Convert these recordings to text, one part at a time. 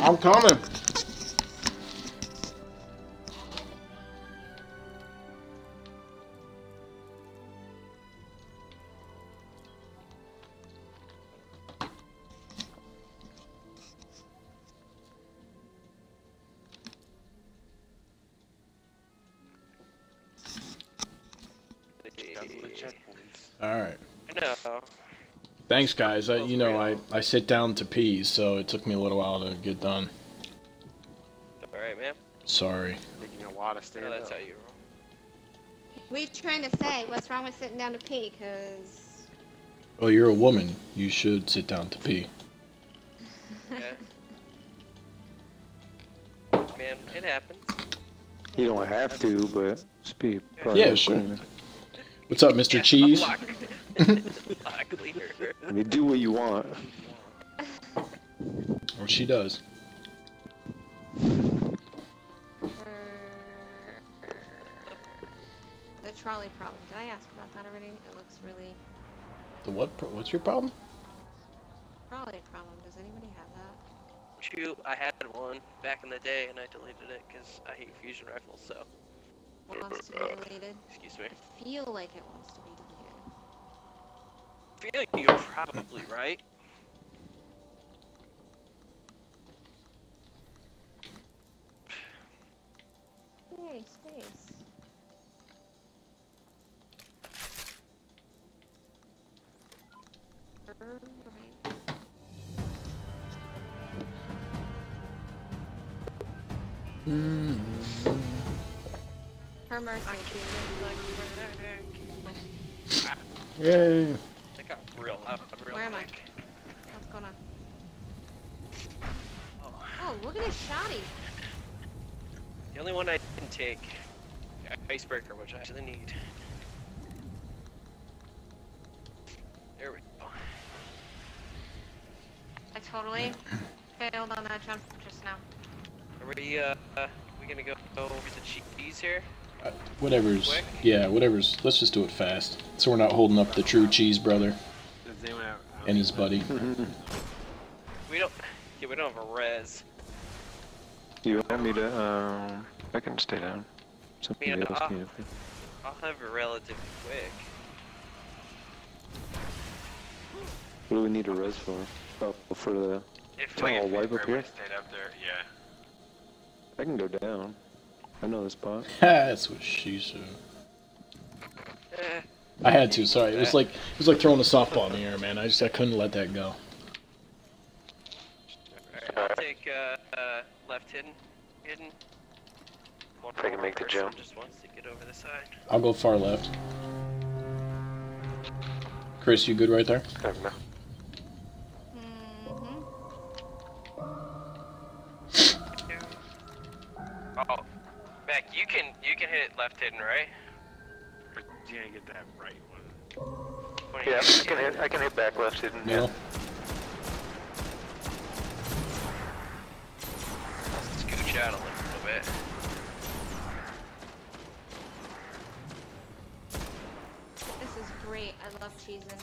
I'm coming. Thanks, guys. You know, I sit down to pee, so it took me a little while to get done. All right, man. Sorry. Making a lot of standing up. We're trying to say, what's wrong with sitting down to pee? Cause. Well, you're a woman. You should sit down to pee. Yeah. Man, it happens. You don't have to, but speed. Yeah, sure. What's up, Mr. Cheese? You do what you want. Or she does. The trolley problem. Did I ask about that already? It looks really. The what? What's your problem? Trolley problem. Does anybody have that? Shoot, I had one back in the day and I deleted it because I hate fusion rifles. So. It wants to be deleted. Excuse me. I feel like it wants to be deleted. I feel like you're probably right. Yay, space. Right. Her mercy. Yay. Real up, real where am I? What's going on? Oh, look at his shoddy. The only one I didn't take, Icebreaker, which I actually need. There we go. I totally failed on that jump just now. Are we gonna go over the cheese here? Whatever's, quick? Yeah, whatever's, let's just do it fast. So we're not holding up the true cheese brother. And his buddy. we don't have a res. You want me to? I can stay down. Something else I'll have a relatively quick. What do we need a res for? Oh, for the tall wipe up here. Stayed up there, yeah. I can go down. I know the spot. That's what she said. I had to. Sorry, it was like throwing a softball in the air, man. I couldn't let that go. All right, I'll take left hidden. If I can make the jump. Just wants to get over the side. I'll go far left. Chris, you good right there? I don't know. Mm-hmm. Oh, Mac, you can hit it left hidden, right? You didn't get that right one. Yeah, I can hit back left hidden. No. Yeah. Let's scooch out a little bit. This is great. I love cheesing.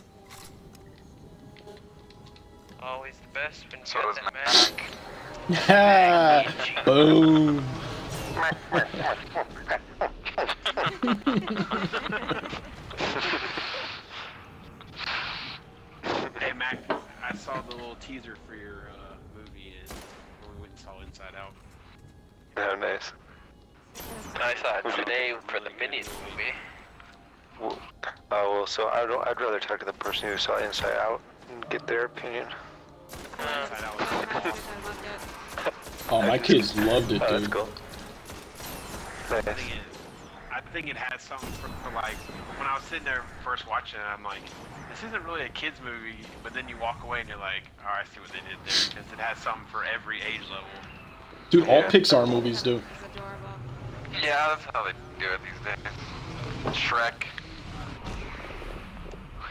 Always the best when so you get that magic. Boom. Hey Mac, I saw the little teaser for your movie when we went and saw Inside Out. Oh, nice. I saw it today for the Minions movie. Well, so I'd rather talk to the person who saw Inside Out and get their opinion. Inside Out was awesome. Oh, my kids loved it, dude. That's cool. Nice. I think it has something for like when I was sitting there first watching it, I'm like, this isn't really a kids movie, but then you walk away and you're like, all right, I see what they did there, because it has something for every age level. Dude, all Pixar movies do. Yeah, that's how they do it these days. Shrek. Yeah.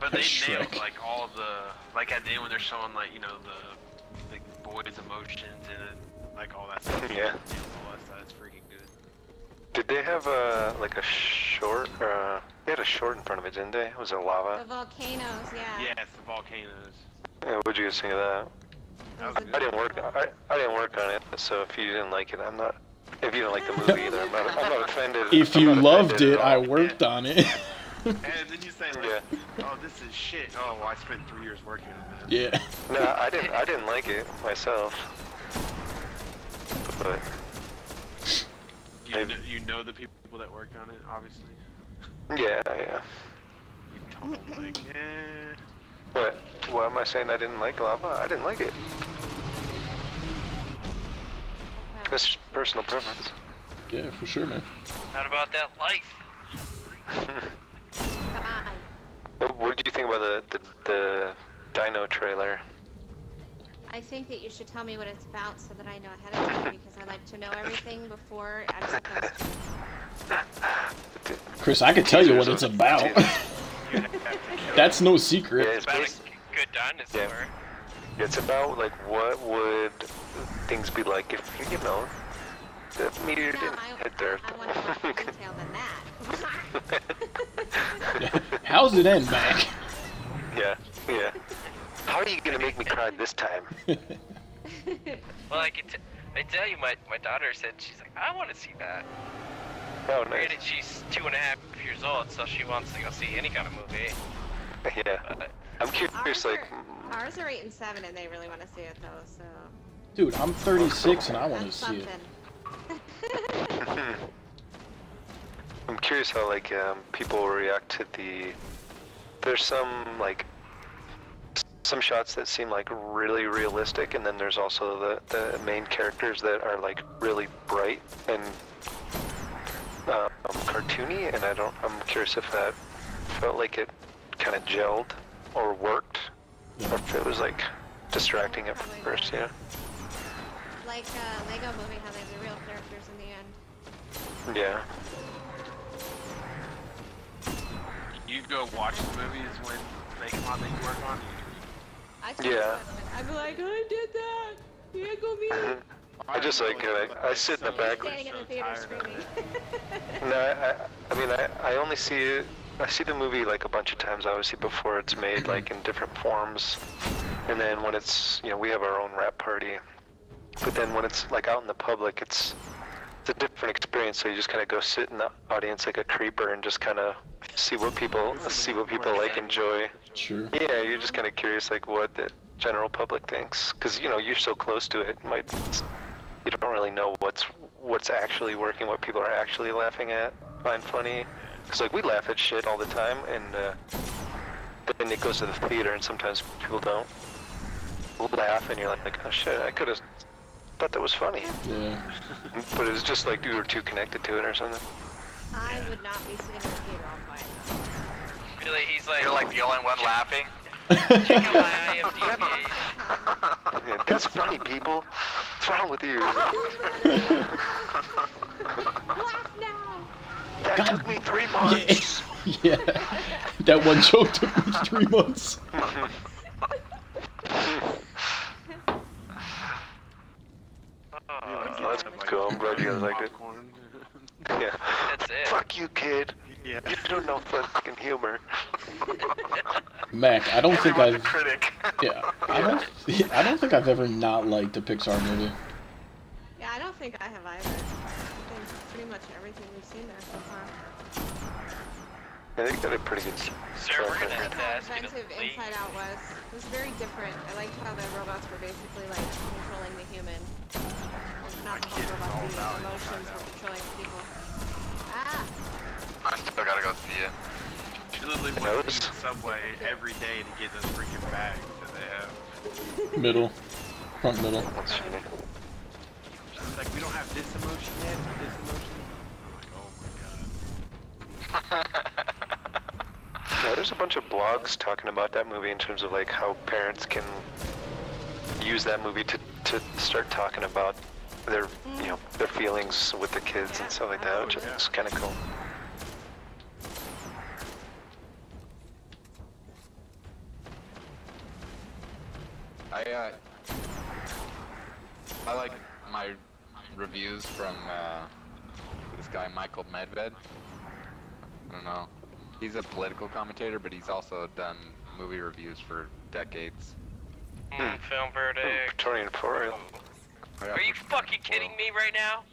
But they nailed like all the at the end when they're showing like, you know, the boys' emotions and like all that stuff. Yeah. That's freaking. Did they have like a short? They had a short in front of it, didn't they? It was a lava. The volcanoes, yeah. Yeah, it's the volcanoes. Yeah, what'd you guys think of that? I didn't work on it, so if you didn't like it, I'm not. If you don't like the movie either, I'm not offended. If you loved it, I worked on it. And then you say like, oh, this is shit. Oh, well, I spent 3 years working on it. Yeah. No, I didn't like it myself. But you know the people that worked on it, obviously. Yeah, yeah. You totally like it. What? Why am I saying I didn't like lava? I didn't like it. That's just personal preference. Yeah, for sure, man. Not about that life. Come on. What did you think about the dino trailer? I think that you should tell me what it's about so that I know ahead of time, because I like to know everything before I'm supposed to. Chris, I can tell you what it's about. That's no secret. Yeah, it's about a good dinosaur. Yeah. It's about, like, what would things be like if, you know, the meteor didn't hit there. I want to more detail than that. How's it end, Mac? Yeah, yeah. How are you gonna make me cry this time? Well, I tell you, my daughter said, she's like, I want to see that. Oh, nice. Granted, she's 2.5 years old, so she wants to go see any kind of movie. Yeah. But I'm curious, ours are 8 and 7, and they really want to see it, though, so... Dude, I'm 36, and I want to see it. I'm curious how, like, people react to the... There's some, like... Some shots that seem like really realistic, and then there's also the main characters that are like really bright and cartoony, and I'm curious if that felt like it kind of gelled or worked, or if it was like distracting at first, yeah. Like Lego movie, how they have the real characters in the end. Yeah. You go watch the movies when they come on that you work on. Yeah. I'm like, I did that. You ain't gonna be it. I just like, I sit in the back. No, I mean, I only see it. I see the movie like a bunch of times, obviously, before it's made, like in different forms. And then when it's, you know, we have our own rap party. But then when it's like out in the public, it's a different experience. So you just kind of go sit in the audience like a creeper and just kind of see what people like enjoy. Sure. Yeah, you're just kind of curious, like, what the general public thinks, because, you know, you're so close to it, you don't really know what's actually working, what people are actually laughing at, find funny, because, like, we laugh at shit all the time, and then it goes to the theater, and sometimes people don't laugh, and you're like, oh shit, I could have thought that was funny. Yeah. But it was just like you were too connected to it or something. I would not be sitting in the theater all by myself. Really, he's like, you're like the only one laughing. Check out my IMDb. Yeah, that's funny, people. What's wrong with you? Laugh now. That took me 3 months. Yeah. Yeah. That one joke took me 3 months. That's cool. I'm glad you guys liked it. Yeah. That's it. Fuck you, kid. Yeah. You don't know fucking humor. Mac, I don't think I've ever not liked a Pixar movie. Yeah, I don't think I have either. I think pretty much everything we've seen there so far. I think that a pretty good. Sure, we're gonna have to ask you to leave. Inside Out was very different. I liked how the robots were basically like controlling the human. Not the robots, the emotions were controlling people. Ah. I still gotta go see it. She literally went to the subway every day to get those freaking bags that they have. Middle. Front middle. She's like, we don't have this emotion yet, or this emotion. I'm like, oh my god. Yeah, there's a bunch of blogs talking about that movie in terms of like how parents can use that movie to start talking about their, you know, their feelings with the kids and stuff like that, which is kind of cool. I like my reviews from this guy Michael Medved. I don't know. He's a political commentator, but he's also done movie reviews for decades. Found Verdict. Victorian Imperial. Are you fucking kidding me right now?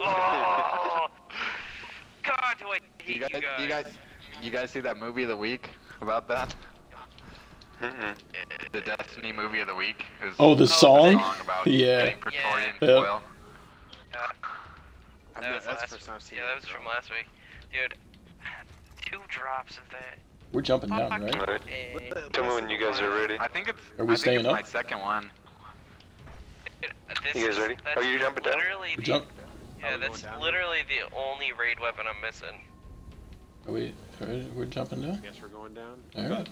Oh! God, do I hate you guys. You guys see that movie of the week about that? The Destiny movie of the week is the song about getting Victorian oil. That was from last week. Dude, 2 drops of that. We're jumping down, right? Tell me when you guys are ready. I think it's, I think it's my second one. You guys ready? Are you jumping down? Yeah, that's literally the only raid weapon I'm missing. Are we, we're jumping down? I guess we're going down. Alright.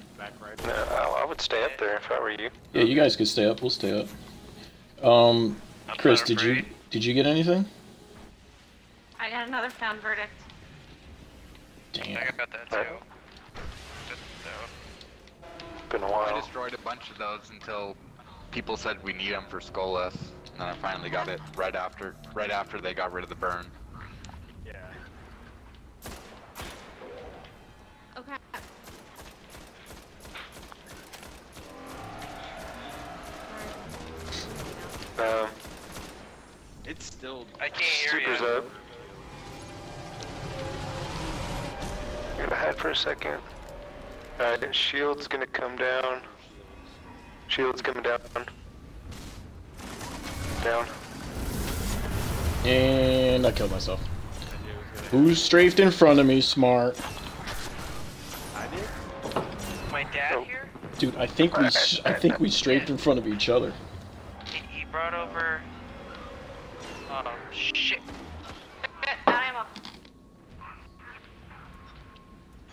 No, I would stay up there if I were you. Yeah, you guys could stay up. We'll stay up. Chris, did you get anything? I got another Found Verdict. Damn. I got that too. Right. Been a while. I destroyed a bunch of those until people said we need them for Skolas, and then I finally got it right after they got rid of the burn. Yeah. Okay. It's still. I can't hear you. Super's up. You're gonna hide for a second. Alright, shield's gonna come down. Shield's coming down. Down. And I killed myself. Who strafed in front of me, smart? I did. My dad here? Dude, I think we strafed in front of each other. He brought over. Oh shit. Not ammo.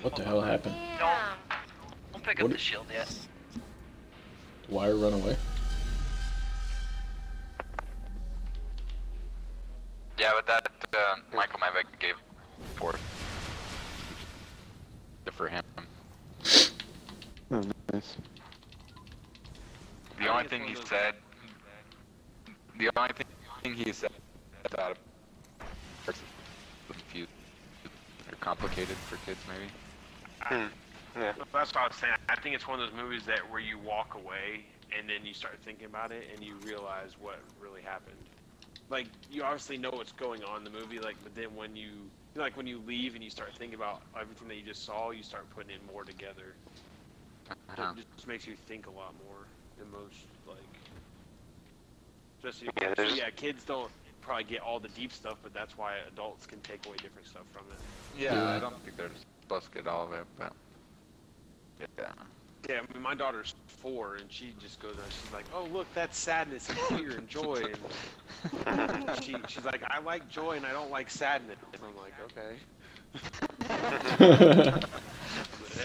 What the hell happened? Don't pick up the shield yet. Wire run away. Yeah, but that Michael Medved gave fourth. Good for him. Oh, nice. The only thing he said. The only thing he said about confused or complicated for kids, maybe. Yeah. That's what I was saying. I think it's one of those movies that where you walk away and then you start thinking about it and you realize what really happened. Like, you obviously know what's going on in the movie, like, but then when you, like, when you leave and you start thinking about everything that you just saw, you start putting it more together. Uh-huh. It just makes you think a lot more than most, like. Just, yeah, kids don't probably get all the deep stuff, but that's why adults can take away different stuff from it. Yeah, I don't think they're supposed to get all of it, but. Yeah. Yeah, I mean, my daughter's 4, and she just goes and she's like, "Oh, look, that's sadness and fear and joy." And she's like, "I like joy and I don't like sadness." And I'm like, "Okay."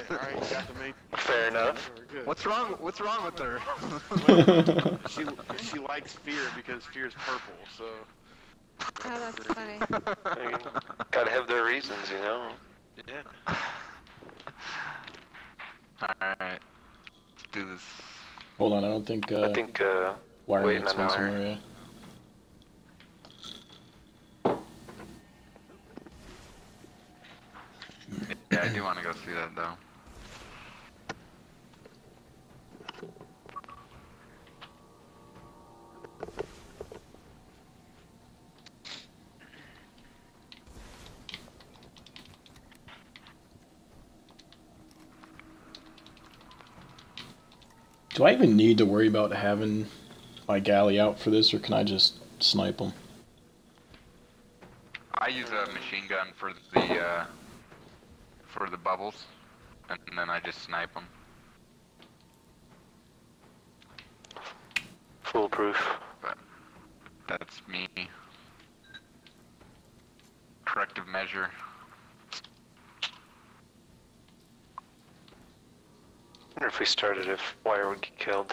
All right, you got to make... Fair enough. What's wrong? What's wrong with her? she likes fear because fear's purple. So. Oh, that's funny. I mean, gotta have their reasons, you know. Yeah. Alright, let's do this. Hold on, I don't think, wait an hour. Yeah, I do want to go see that, though. Do I even need to worry about having my galley out for this, or can I just snipe them? I use a machine gun for the bubbles, and then I just snipe them. Foolproof. But that's me. Corrective measure. I wonder if we started if wire would get killed.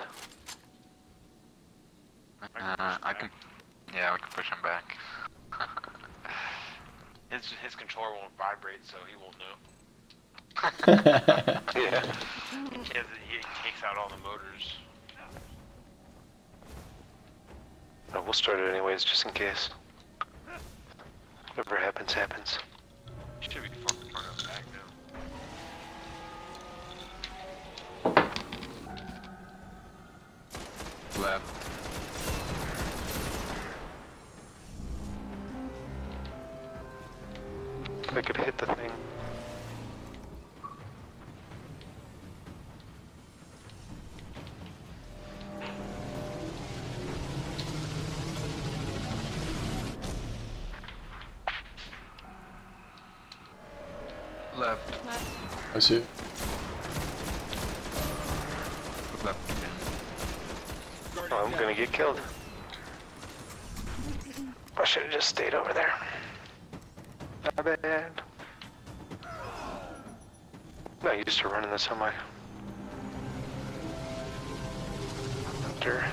Yeah, we can push him back. his controller won't vibrate, so he won't know. Yeah. He takes out all the motors. No, we'll start it anyways, just in case. Whatever happens, happens. Should be far back now. left. I could hit the thing. Left. I see. Left. Oh, I'm gonna get killed. I should have just stayed over there. My bad. I'm not used to running this, am I? Hunter.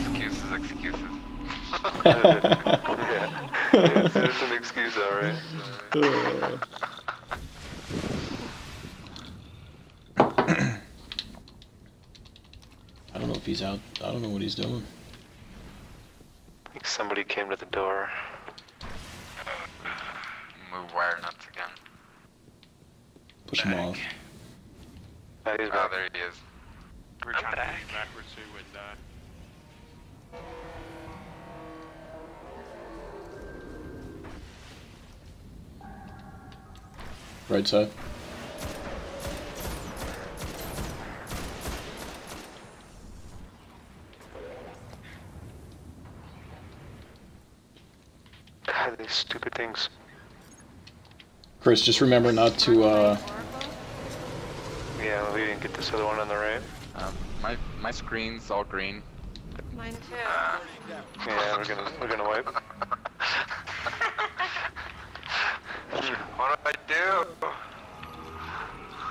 Excuses, excuses. Yeah. It's just an excuse, alright. I don't know if he's out. I don't know what he's doing. I think somebody came to the door. Move wire nuts again. Push him off. Oh, there he is. We're trying to move backwards so he wouldn't die. Right side. God, these stupid things. Chris, just remember not to, Yeah, we didn't get this other one on the right. My screen's all green. Mine too. Yeah, we're gonna wipe. What do I do?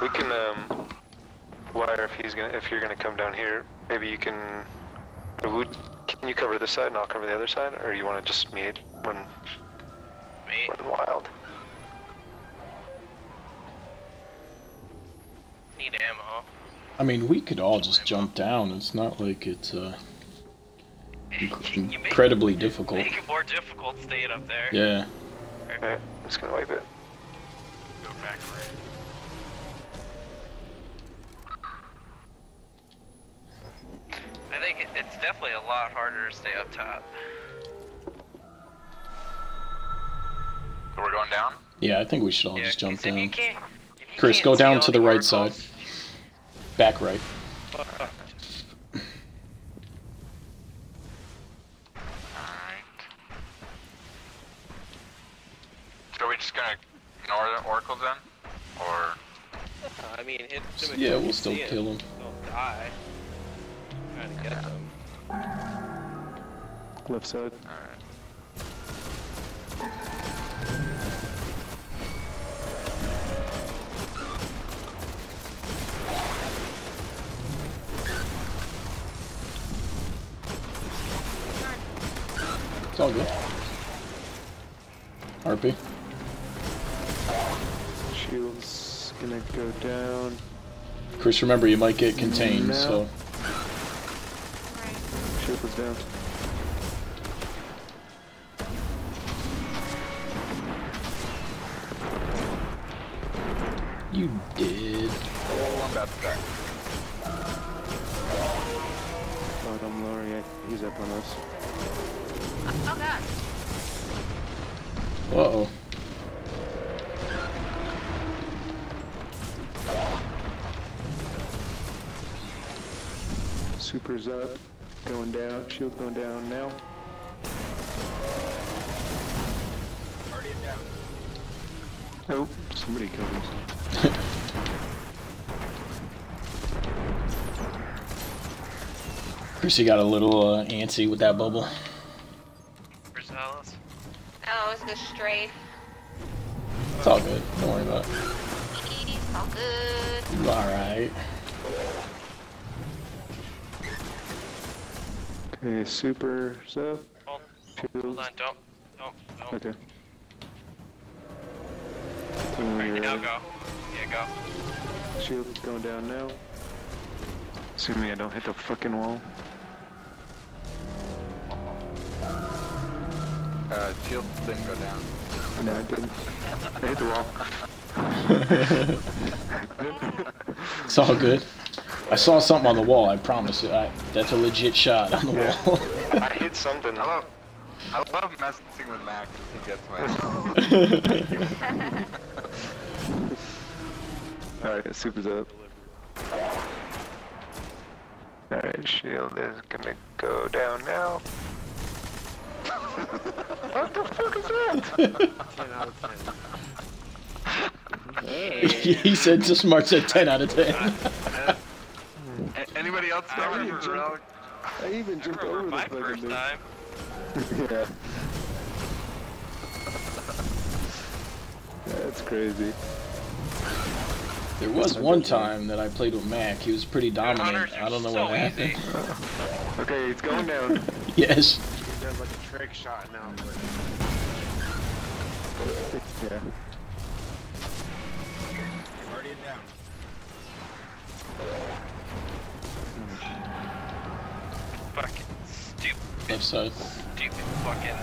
We can wire if you're gonna come down here. Maybe you can. Can you cover this side and I'll cover the other side, or you want to just meet when wild? Need ammo. I mean, we could all just jump down. It's not like it's incredibly difficult. Make it more difficult staying up there. Yeah. Alright, I'm just gonna wipe it. Go back right. I think it's definitely a lot harder to stay up top. So we're going down? Yeah, I think we should all just jump down. Chris, go down to the right side. Back right. So are we just gonna ignore the oracles then? Or... I mean, yeah, we'll still kill him. Don't die. I'm trying to get them. Left side. Alright. It's all good. RP. Shield's gonna go down. Chris, remember you might get contained, so. Shield was down. You did. Oh, I'm about to die. Oh, I'm lowering. He's up on us. Oh God. Uh-oh. Super's up, going down, shield going down now. Already down. Oh, somebody comes. Chrissy got a little antsy with that bubble. Alice. Oh, it was a strafe. It's all good. Don't worry about it. It's all good. Alright. Okay, super sub. Hold on, don't. Okay. Alright, now go. Yeah, go. Shield's going down now. Assuming I don't hit the fucking wall. Shield didn't go down. No, I didn't. I hit the wall. It's all good. I saw something on the wall, I promise. That's a legit shot on the wall. I hit something. I love messing with Max if he gets my... Alright, Super's up. Alright, shield is gonna go down now. What the fuck is that? 10 out of 10. Hey. He said, so Smart said 10 out of 10. Anybody else got relic? I even jumped over my first time. Yeah. That's crazy. There was one time that I played with Mac. He was pretty dominant. I don't know what happened. Okay, it's going down. Yes. He does like a trick shot now. Yeah. He's already down. Fucking stupid. Left side. Stupid fucking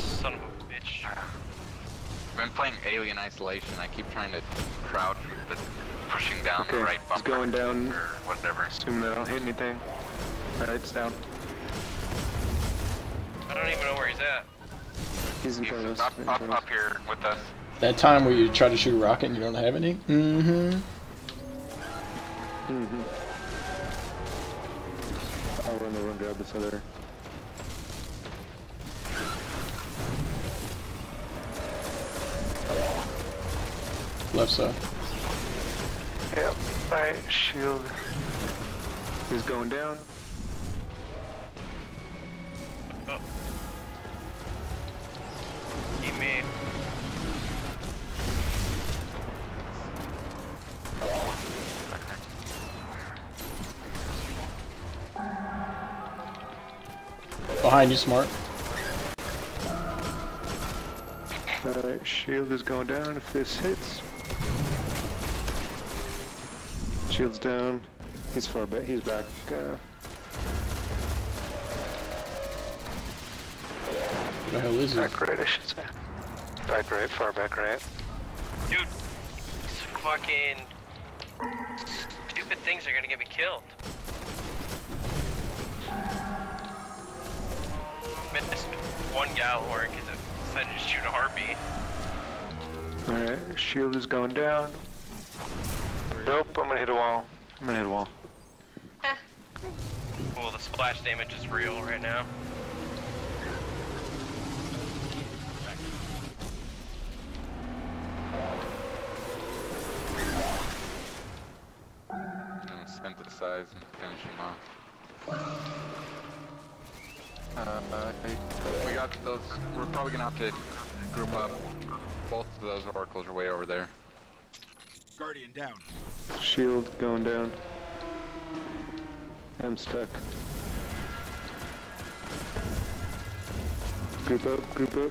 son of a bitch. I've been playing Alien Isolation. I keep trying to crouch, but pushing down the right bumper. It's going down. Or whatever. Assume that I don't hit anything. Alright, it's down. I don't even know where he's at. He's in front of us. Up here with us. That time where you try to shoot a rocket and you don't have any? Mm-hmm. I'll run over and grab this other. Left side. Yep, my shield is going down. Oh. He made. Behind you, Smart. Alright, shield is going down if this hits. Shield's down. He's far back. He's back. What the hell is this? Back right, I should say. Back right, far back right. Dude, these fucking stupid things are gonna get me killed. I missed one Gjallarhorn because I decided to shoot a heartbeat. Alright, shield is going down. Nope, I'm gonna hit a wall. Well, the splash damage is real right now. I'm gonna synthesize and finish him off. We got those. We're probably gonna have to group up. Both of those oracles are way over there. Guardian down. Shield going down. I'm stuck. Group up, group up.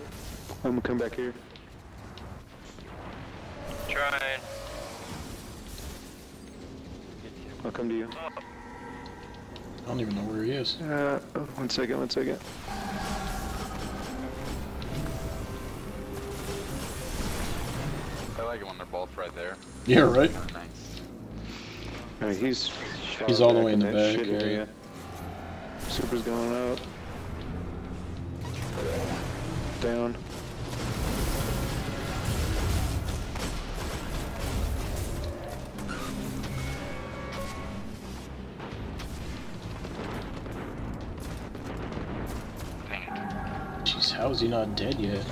I'm gonna come back here. Trying. I'll come to you. I don't even know where he is. One second. I like it when they're both right there. Yeah, right? Oh, nice. Alright, he's all the way in the back area. Super's going up. Down. Jeez, how is he not dead yet?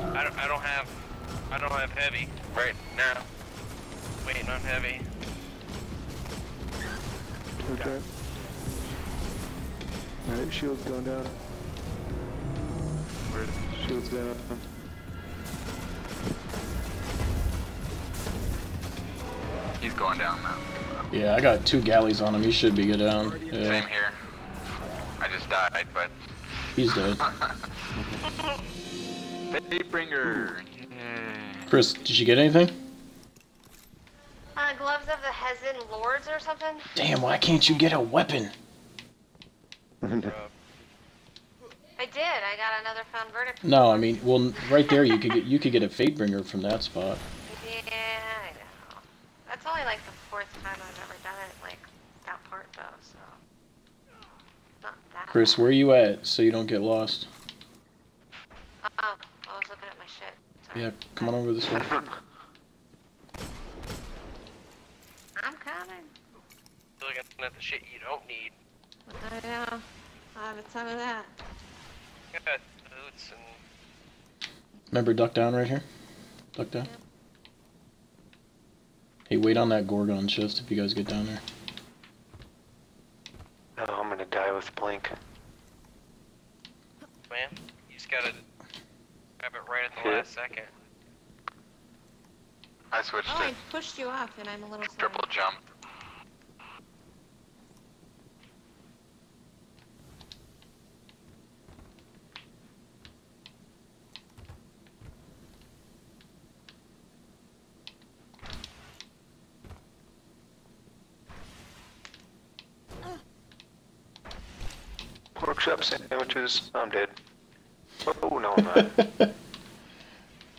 I don't have heavy right now. Waiting on heavy. Okay. Alright, shield's going down. Shield's down. He's going down now. Yeah, I got two galleys on him. He should be good down. Yeah. Same here. I just died, but... He's dead. Fatebringer! Chris, did you get anything? Gloves of the Hezen Lords or something? Damn, why can't you get a weapon? I did, I got another Found Verdict. No, I mean, well, right there you could get a Fatebringer from that spot. Yeah, I know. That's all only like the fourth time I've ever done it, like that part though, so not that. Chris, where are you at so you don't get lost? Oh, I was looking at my shit. Sorry. Yeah, come on over this way. I'm coming. Still looking at the shit you don't need. I know. I have a ton of that. Got boots and... Remember, duck down right here. Duck down. Yep. Hey, wait on that Gorgon chest if you guys get down there. No, I'm gonna die with Blink. Man, you just gotta grab it right at the last second. I switched it. I pushed you off and I'm a little slow. Triple jump. Pork chop sandwiches. I'm dead. Oh no, I'm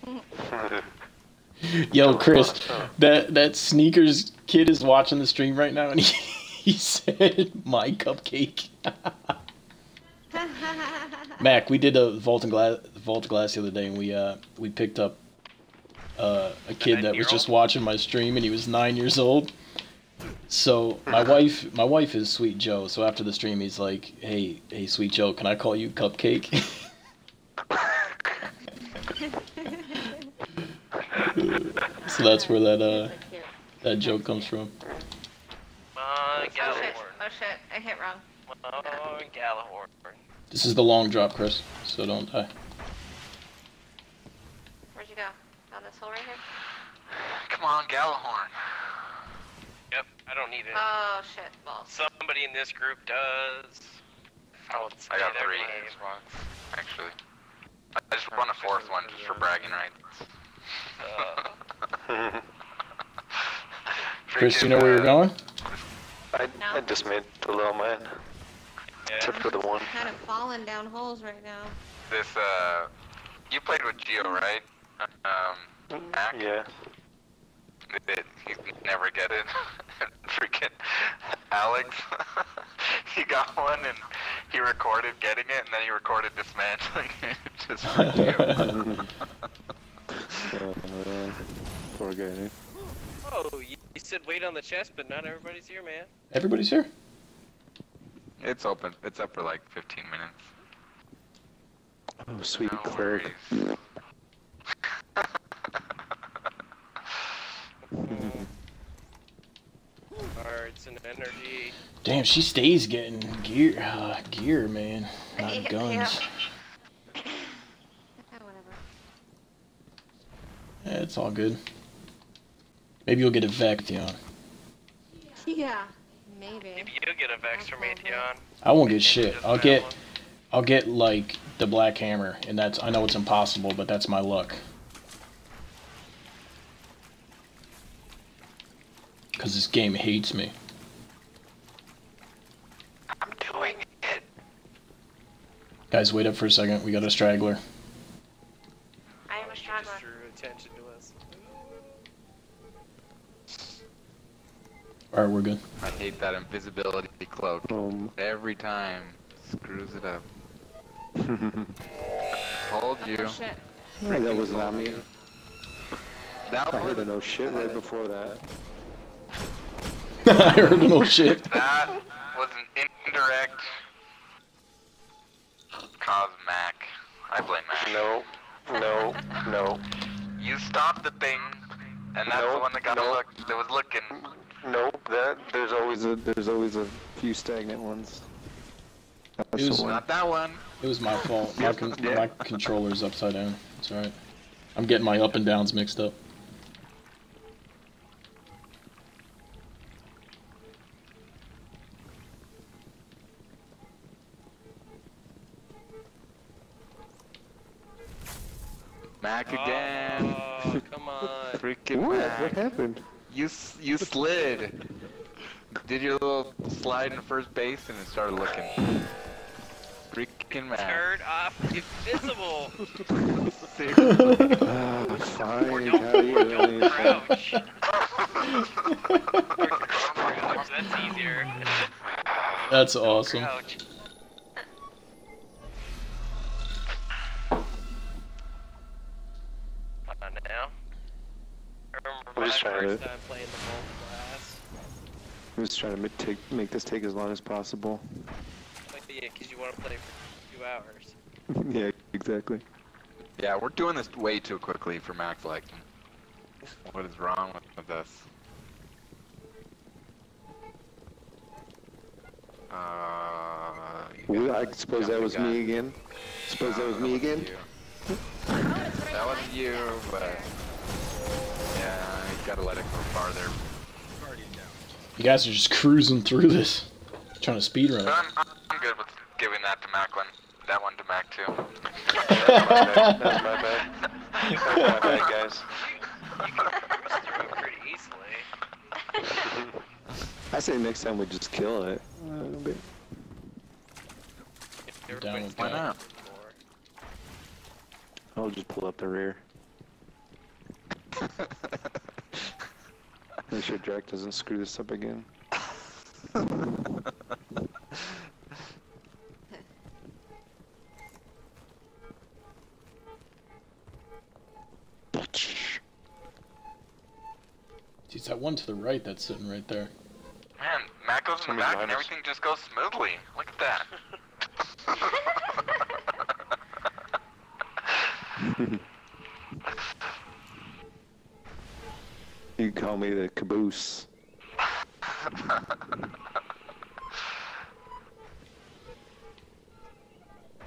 not. Yo, Chris, that sneakers kid is watching the stream right now, and he said, "My cupcake." Mac, we did a Vault of Glass the other day, and we picked up a kid that was just watching my stream, and he was 9 years old. So my wife is Sweet Joe. So after the stream, he's like, "Hey, Sweet Joe, can I call you Cupcake?" So that's where that joke comes from. Gjallarhorn. Oh shit, I hit wrong. Oh, Gjallarhorn. This is the long drop, Chris, so don't die. Where'd you go? Down this hole right here? Come on, Gjallarhorn. Yep, I don't need it. Oh shit, balls. Somebody in this group does. I got 3 Xbox, actually. I just won a 4th one just for bragging rights. Chris, you know where you're going? I just made the low man. Yeah. Except for the one. Kind of falling down holes right now. This, you played with Geo, right? Mac? Yeah. He never get it. Freaking Alex. He got one and he recorded getting it and then he recorded dismantling it. Just freaking poor guy, dude. Oh, you said wait on the chest, but not everybody's here, man. Everybody's here? It's open. It's up for like 15 minutes. Oh, sweet quirk. No Arts and energy. Damn, she stays getting gear, man. Not guns. Yeah. Yeah, it's all good. Maybe you'll get a Vex, Atheon. Yeah, maybe. Maybe you'll get a Vex from Atheon. I won't get shit. I'll get like the Black Hammer, and that's, I know it's impossible, but that's my luck. Because this game hates me. I'm doing it. Guys, wait up for a second. We got a straggler. I am a straggler. Attention to us. Alright, we're good. I hate that invisibility cloak. Every time. Screws it up. Told you. Oh, shit. Oh, that was not me. I heard a no shit right before that. I heard no shit. That was an indirect cause Mac. I blame Mac. No. You stopped the thing, and that's the one that got looked. That was looking. Nope. That there's always a few stagnant ones. That's it was not that one. It was my fault. My controller's upside down. It's alright. I'm getting my up and downs mixed up. Mac again. Oh, come on. Freaking Mac. What happened? You slid. Did your little slide in first base and it started looking. freaking map. Turn off invisible. Or don't crouch. Or crouch, that's easier. That's awesome. Crouch. Now. I remember my first time playing the Vault of Glass. I'm just trying to make this take as long as possible. Yeah, because you want to play for 2 hours. Yeah, exactly. Yeah, we're doing this way too quickly for Max liking. What is wrong with us? I suppose that was me again. Suppose that was me again? That was you, but yeah, you gotta let it go farther. You guys are just cruising through this, trying to speedrun. I'm good with giving that to Mac one. That one to Mac too. That's my bad. That's my bad, guys. You can cruise through it pretty easily. I say next time we just kill it. A little bit. Why not? I'll just pull up the rear. Make sure Jack doesn't screw this up again. Geez, that one to the right that's sitting right there. Man, Matt goes in the back and everything just goes smoothly. Look at that. You call me the caboose.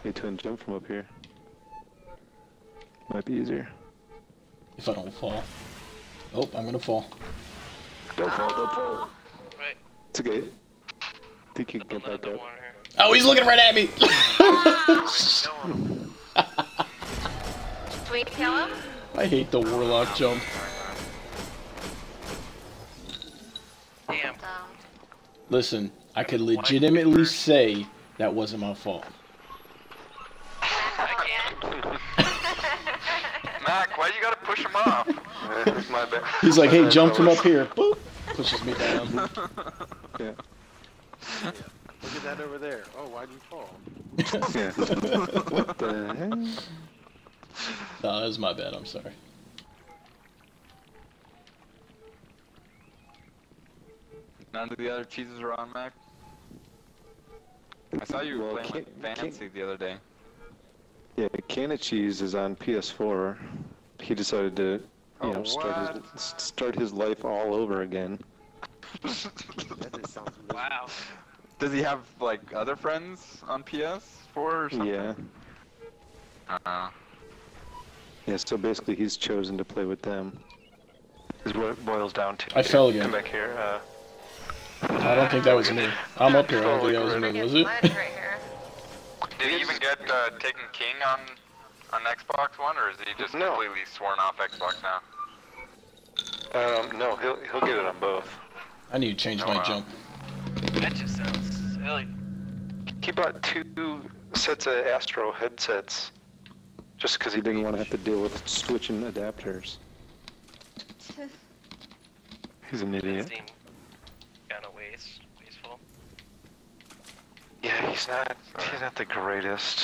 Need to jump from up here. Might be easier. If I don't fall. Oh, I'm gonna fall. Don't fall, don't fall. Right. It's okay. I think you can get back up. Oh, he's looking right at me! We kill him? I hate the warlock jump. Damn. Listen, I could legitimately say that wasn't my fault. Mac, why you gotta push him off? My bad. He's like, hey, jump from up here. Boop. Pushes me down. Yeah. Yeah. Look at that over there. Oh, why'd you fall? Yeah. What the heck? No, that was my bad, I'm sorry. None of the other cheeses are on, Mac? I saw you were playing like fancy the other day. Yeah, Can of Cheese is on PS4. He decided to start his life all over again. That just sounds amazing. Wow. Does he have like other friends on PS4 or something? Yeah. Yeah, so basically he's chosen to play with them. Is what it boils down to. I fell again. Come back here, I don't think that was me. I'm up here, I don't think that was me, was it? Did he even get Taken King on Xbox One, or is he just completely sworn off Xbox now? No, he'll get it on both. I need to change my jump. That just sounds silly. He bought 2 sets of Astro headsets. Just because he didn't want to have to deal with switching adapters. He's an idiot. Kind of wasteful. Yeah, he's not the greatest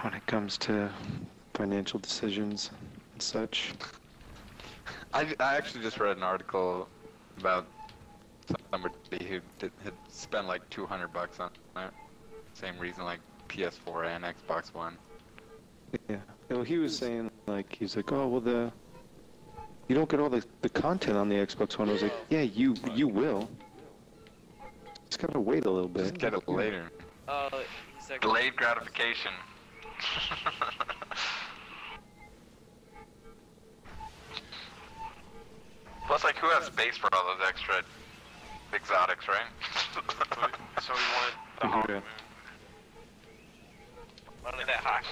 when it comes to financial decisions and such. I actually just read an article about somebody who had spent like $200 on that. Same reason, like PS4 and Xbox One. Yeah, you know, he was saying, like, he's like, oh, well, you don't get all the content on the Xbox One. I was like, yeah, you will. Just gotta wait a little bit. Just get it later. Delayed gratification. Plus, like, who has space for all those extra exotics, right? So he wanted the Hawk.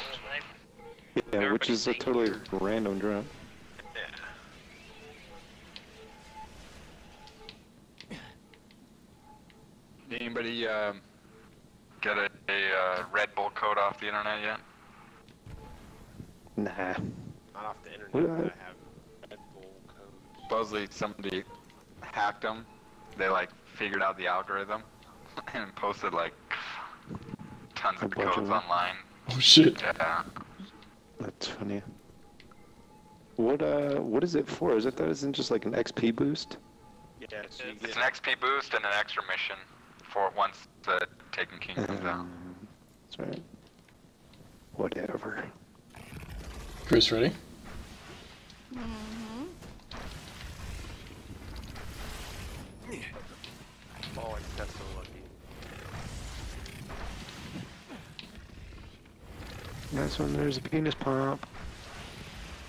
Yeah, everybody which is a totally random drop. Yeah. Did anybody get a Red Bull code off the internet yet? Nah. Not off the internet, but I have Red Bull codes. Supposedly somebody hacked them. They like figured out the algorithm and posted like tons of codes online. Oh shit. Yeah. That's funny. What is it for? Is it that isn't just like an XP boost? Yeah, it's an XP boost and an extra mission for once the Taken King comes out. That's right. Whatever. Chris, ready? Mm-hmm. Oh, that's so lucky. That's when there's a penis pump.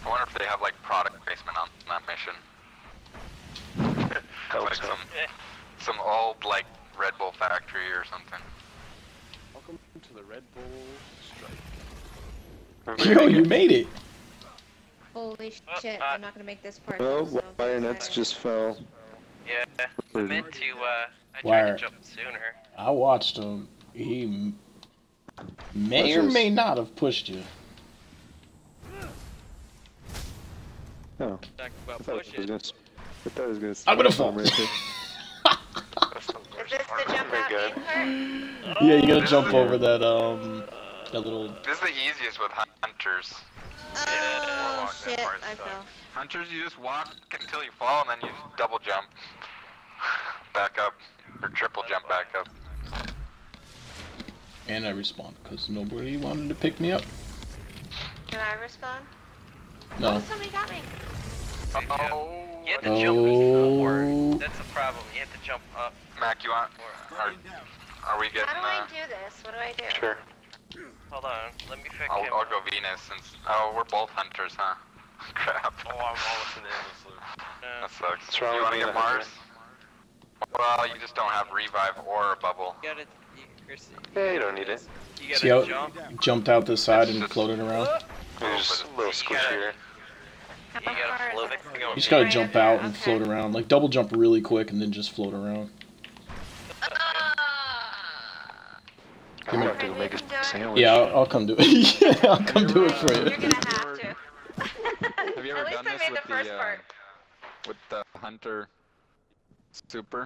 I wonder if they have like product placement on that mission. Like some old like Red Bull factory or something. Welcome to the Red Bull strike. Yo, you made it! Holy shit, I'm not gonna make this part. Oh, well, wire nuts just fell. Yeah, I meant to, I tried to jump sooner. I watched him. He may or may not have pushed you. Oh. Talk about pushes. I thought I was gonna I'm gonna fall. Right is this the jump out game part? Yeah, you gotta jump over that little... This is the easiest with hunters. Oh, shit, I fell. Hunters, you just walk until you fall, and then you just double jump back up, or triple jump back up. And I respawned, because nobody wanted to pick me up. Can I respawn? No. Oh, somebody got me. Oh. You have to jump forward. That's the problem. You have to jump up. Mac, you want? Are we getting? How do I do this? What do I do? Sure. Hold on. Let me fix it. I'll go Venus since. Oh, we're both hunters, huh? Crap. Oh, I'm all up in the endless loop. Yeah. That sucks. Do you want to get Mars? Well, you just don't have revive or a bubble. You gotta. Yeah, you don't need it. You gotta jump. See how it jumped out this side and floated around? It was just a little squishier. You just gotta jump out and float around. Like, double jump really quick and then just float around. Yeah, I'll come do it. Yeah, I'll come do it for you. You're gonna have to. Have you ever done this with the Hunter Super?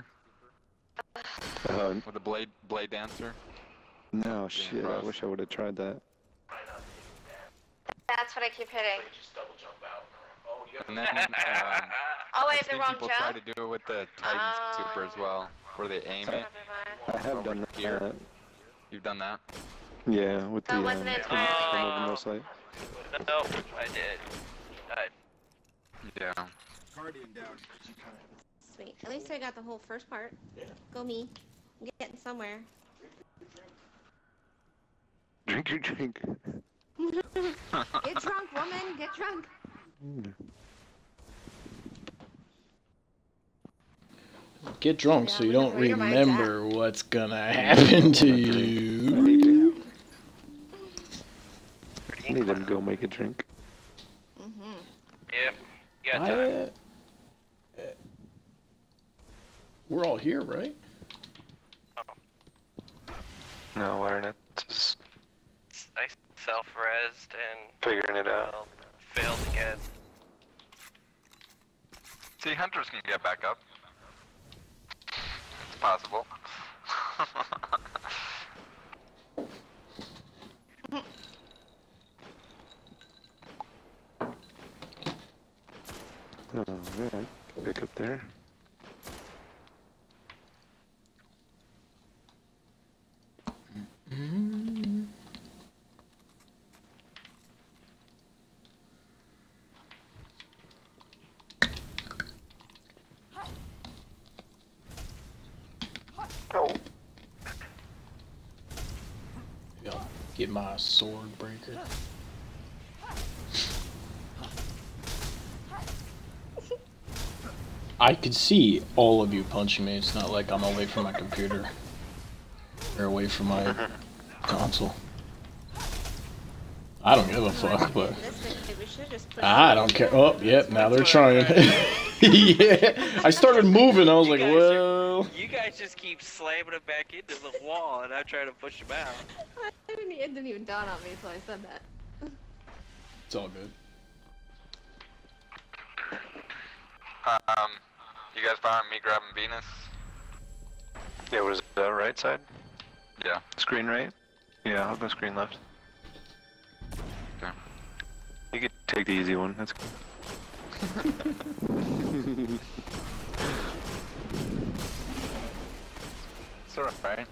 With the Blade Dancer? No, shit, I wish I would've tried that. That's what I keep hitting. And then, oh, I have the wrong people jump? Try to do it with the Titan Super as well, where they aim it. I have done that. Here. You've done that? Yeah, with the motorcycle. No, I did. Yeah. Sweet. At least I got the whole first part. Go me. I'm getting somewhere. Drink your drink. Get drunk, woman. Get drunk. Get drunk so you don't remember what's gonna happen to you. I need them to go make a drink. Mm-hmm. Yep. Yeah, we're all here, right? Oh. No, we're not. Just... I self-resed and... Figuring it out. Failed again. See, hunters can get back up. It's possible. Oh man, back up there. Get my sword breaker. I could see all of you punching me. It's not like I'm away from my computer or away from my console. I don't give a fuck, but Should just put I don't care. Oh, yep. Now they're trying. Yeah. I started moving. I was like, well. You guys just keep slamming them back into the wall, and I try to push them out. It didn't even dawn on me until I said that. It's all good. You guys behind me grabbing Venus? Yeah, was the right side? Yeah. Screen right? Yeah, I'll go screen left. Okay. You could take the easy one, that's good. It's alright.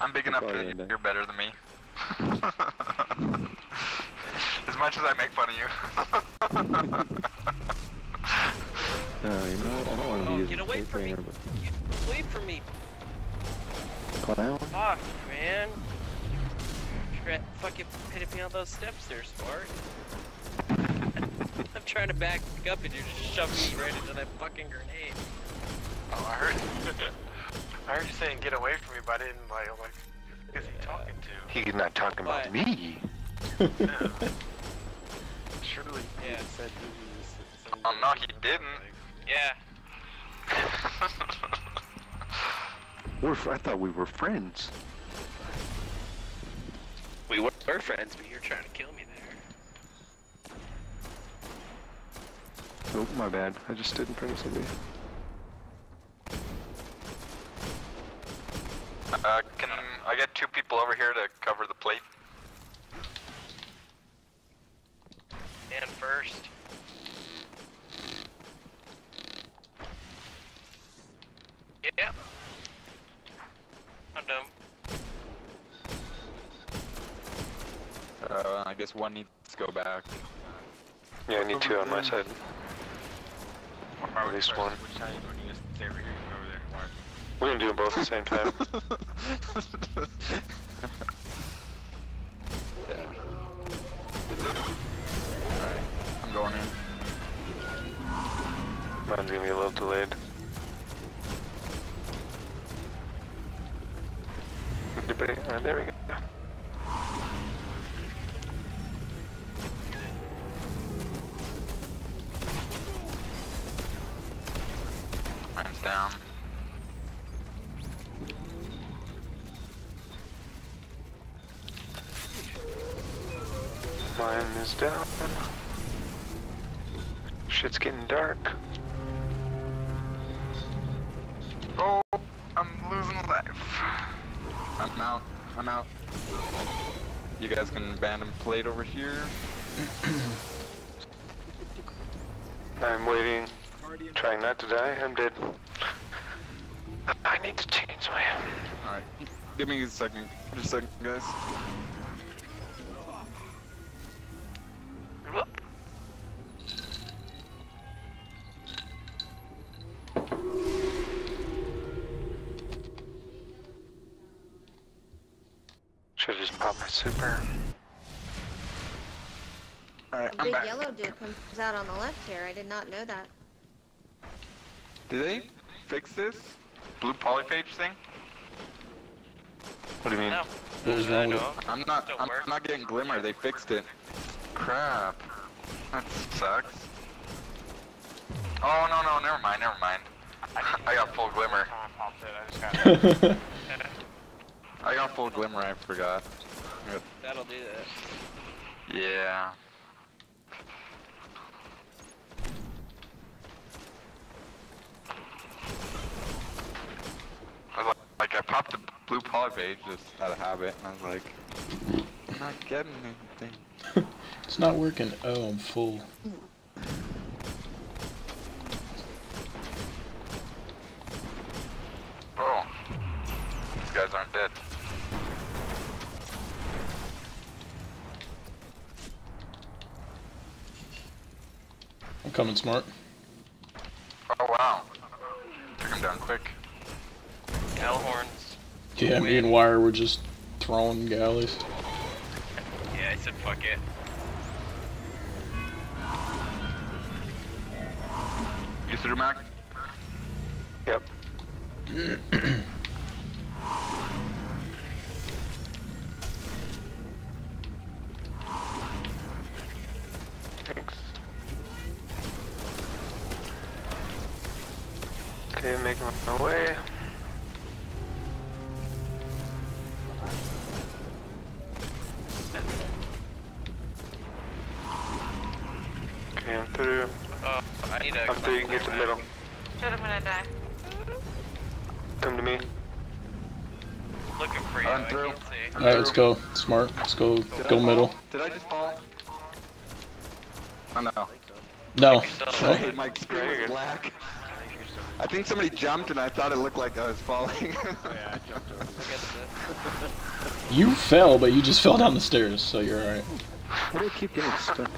I'm big enough to you're better than me. As much as I make fun of you. No, you know what? I don't want to use Fatebringer, but... Get away from me! Clown? Fuck, man! Fucking hit me on those steps there, Spark. I'm trying to back up and you just shoved me right into that fucking grenade. Oh, I heard I heard you saying get away from me, but I didn't like, who is he talking to? He's not talking about me! No. Surely he said he was... No, he didn't. Yeah. I thought we were friends. We were friends, but you're trying to kill me there. Oh, my bad. I just stood in front of somebody. Can I get two people over here to cover the plate? And first. Yeah. I'm dumb. I guess one needs to go back. Yeah, I need two on my side. Or at least one. Which side do you need to stay over here and over there? We're gonna do them both at the same time. Yeah. Alright, I'm going in. Mine's gonna be a little delayed. Alright, there we go. Mine's down. Mine is down. Shit's getting dark. Oh, I'm losing life. I'm out. I'm out. You guys can abandon plate over here. I'm waiting. Trying not to die. I'm dead. I need to change my hand. Alright. Give me a second. Just a second, guys. Super. Alright, I'm back. Big yellow dude comes out on the left here. I did not know that. Did they fix this blue polyphage thing? What do you mean? No. What was that? I'm not getting glimmer. They fixed it. Crap. That sucks. Oh no no, never mind, never mind. I got full glimmer. I got full glimmer. I forgot. Yep. That'll do that. Yeah. I was like, I popped the blue polyphage just out of habit, and I was like, I'm not getting anything. It's not working. Oh, I'm full. Oh. These guys aren't dead. I'm coming, Smart. Oh wow. Took him down quick. Gjallarhorns. Yeah, me and Wire were just throwing galleys. Yeah, I said fuck it. You through, Mac? Yep. making my way. Okay, I'm through. I'm through, you can get to the middle. Shit, I'm gonna die. Come to me. Looking for you, I'm through. Alright, let's go. Smart. Let's go. Go middle. Did I just fall? Oh no. No. Hey, my screen was black. I think somebody jumped and I thought it looked like I was falling. Oh yeah, I jumped over. You fell, but you just fell down the stairs, so you're alright. Why do I keep getting stuck?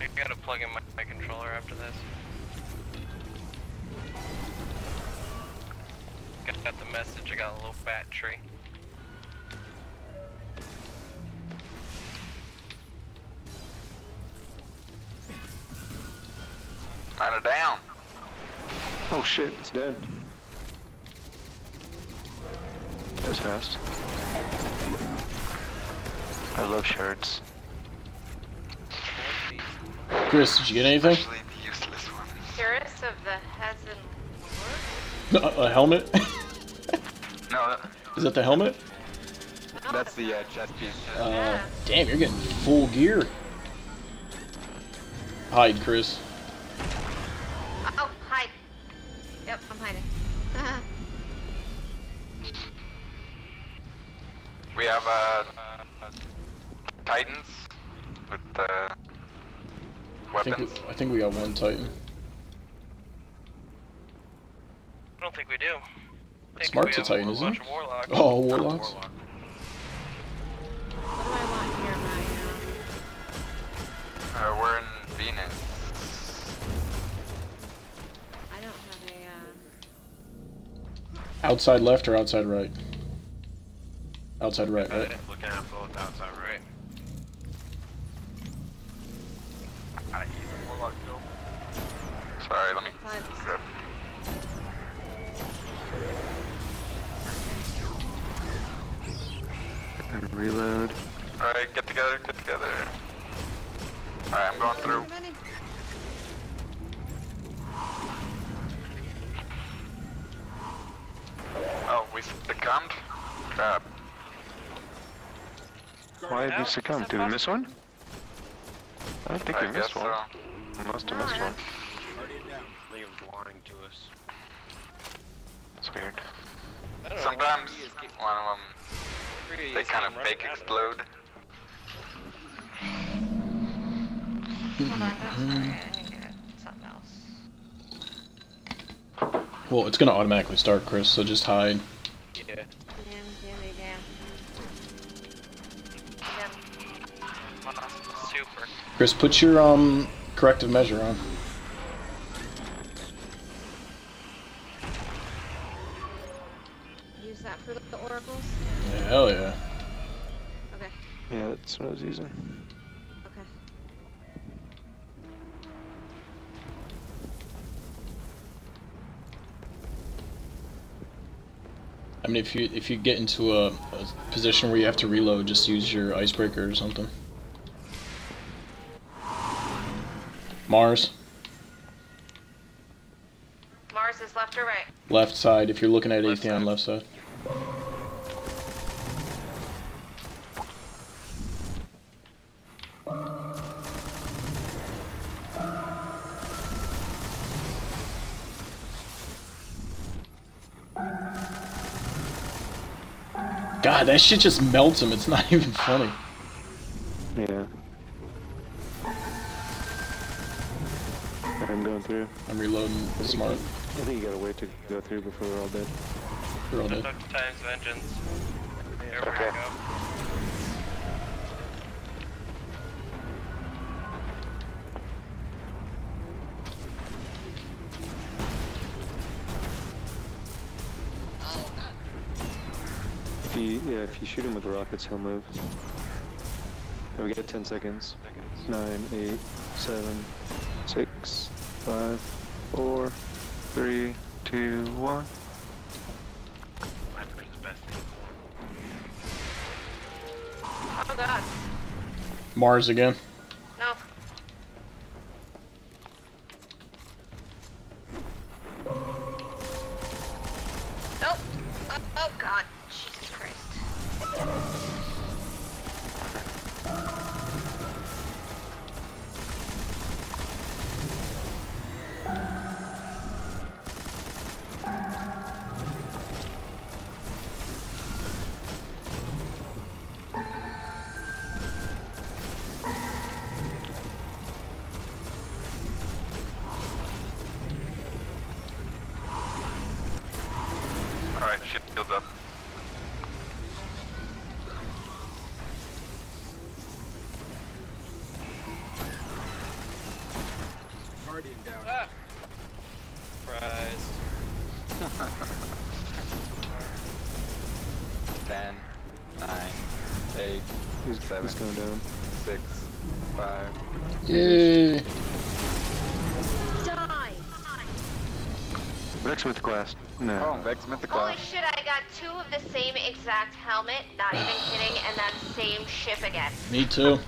I gotta plug in my controller after this. Got the message, I got a little battery. Kind of down. Oh shit, it's dead. That was fast. I love shards. Chris, did you get anything? Curious of the Hezen Lords? A helmet? No. Is that the helmet? That's the chest piece. Yeah. Damn, you're getting full gear. Hide, Chris. Oh, hide. Yep, I'm hiding. We have Titans with weapons. I think we got one Titan. I don't think we do. Smart's a Titan, isn't he? Oh, Warlocks. What do I want here right now? We're in Venus. I don't have a. Outside left or outside right? Outside right, right? Looking at both outside right. I need the Warlock kill. Sorry, let me grab. And reload. Alright, get together, get together. Alright, I'm going through. Oh, we succumbed? Crap. Why did we succumb? Did we miss one? I don't think we missed one. We must have missed one. Liam's lying to us. That's weird. Sometimes one of them, they kind of fake explode. Well, it's gonna automatically start, Chris, so just hide. Yeah. Chris, put your corrective measure on. Use that for the oracles? Yeah, hell yeah. Okay. Yeah, that's what I was using. Okay. I mean, if you get into a position where you have to reload, just use your icebreaker or something. Mars. Mars is left or right? Left side, if you're looking at Atheon, left side. God, that shit just melts him, it's not even funny. Yeah. I'm going through. I'm reloading. Smart. I think you gotta wait to go through before we're all dead. We're all dead. Times vengeance. There we go. If you shoot him with rockets, he'll move. And we get 10 seconds. 9, 8, 7, 6, 5, 4, 3, 2, 1. Oh god. Mars again. No. down. Ah. Surprise. 10, 9, 8. Who's going down? 6, 5. Yay! Die! Vex Mythic Class. No. Oh, Vex Mythic Class. Holy shit, I got 2 of the same exact helmet, not even kidding, and that same ship again. Me too.